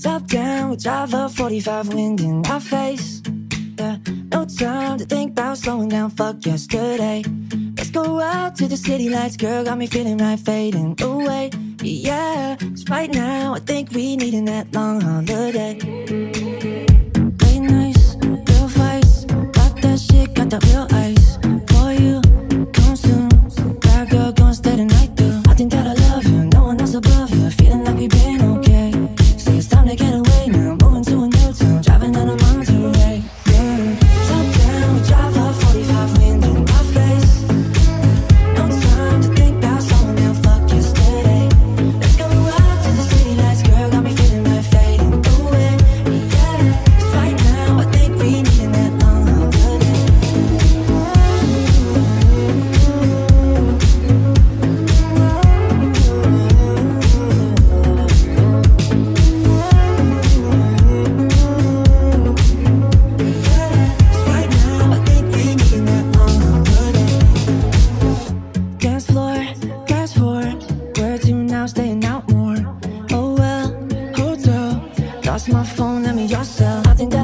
Top down, we drive up 45, wind in our face. Yeah, no time to think about slowing down, fuck yesterday. Let's go out to the city lights, girl, got me feeling right, fading away. Yeah, cause right now I think we needin' that long holiday. Late nights, real fights, got that shit, got that real ice. For you, come soon, bad girl, gonna stay the night through. I think that I love you, no one else above you, feeling like we've been okay. Say it's time to get away now, moving to a new town, driving down a Monterey. Staying out more, oh well, hotel, lost my phone, let me yourself. I think that